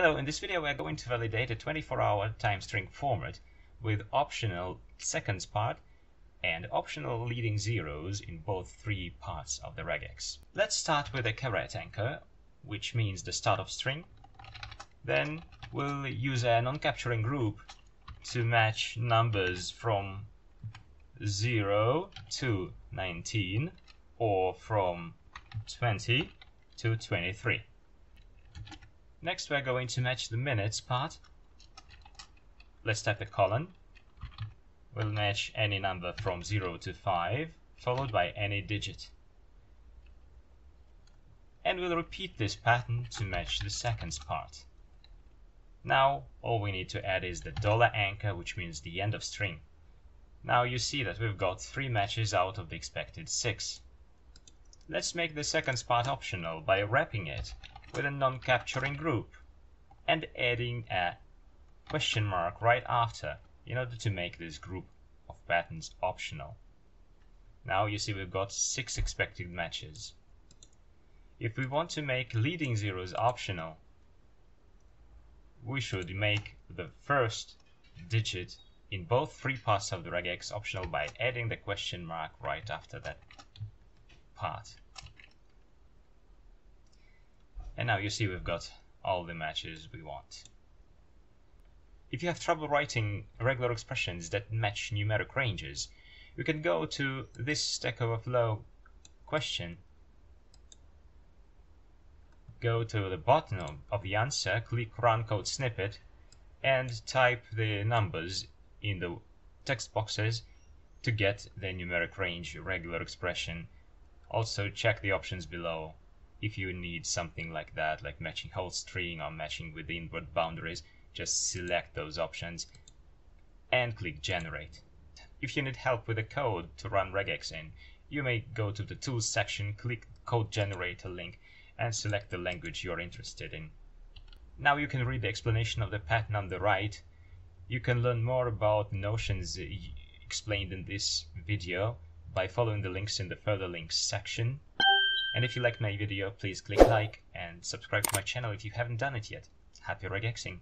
Hello, in this video we are going to validate a 24-hour time string format with optional seconds part and optional leading zeros in both three parts of the regex. Let's start with a caret anchor, which means the start of string. Then we'll use a non-capturing group to match numbers from 0 to 19 or from 20 to 23. Next, we're going to match the minutes part. Let's type a colon. We'll match any number from 0 to 5, followed by any digit. And we'll repeat this pattern to match the seconds part. Now, all we need to add is the $anchor, which means the end of string. Now you see that we've got 3 matches out of the expected 6. Let's make the seconds part optional by wrapping it with a non-capturing group and adding a question mark right after in order to make this group of patterns optional. Now you see we've got 6 expected matches. If we want to make leading zeros optional, we should make the first digit in both three parts of the regex optional by adding the question mark right after that part. And now you see we've got all the matches we want. If you have trouble writing regular expressions that match numeric ranges, you can go to this Stack Overflow question, go to the bottom of the answer, click Run Code Snippet, and type the numbers in the text boxes to get the numeric range regular expression. Also check the options below. If you need something like that, like matching whole string or matching with the inward boundaries, just select those options and click Generate. If you need help with the code to run regex in, you may go to the Tools section, click Code Generator link, and select the language you're interested in. Now you can read the explanation of the pattern on the right. You can learn more about notions explained in this video by following the links in the Further Links section. And if you liked my video, please click like and subscribe to my channel if you haven't done it yet. Happy regexing!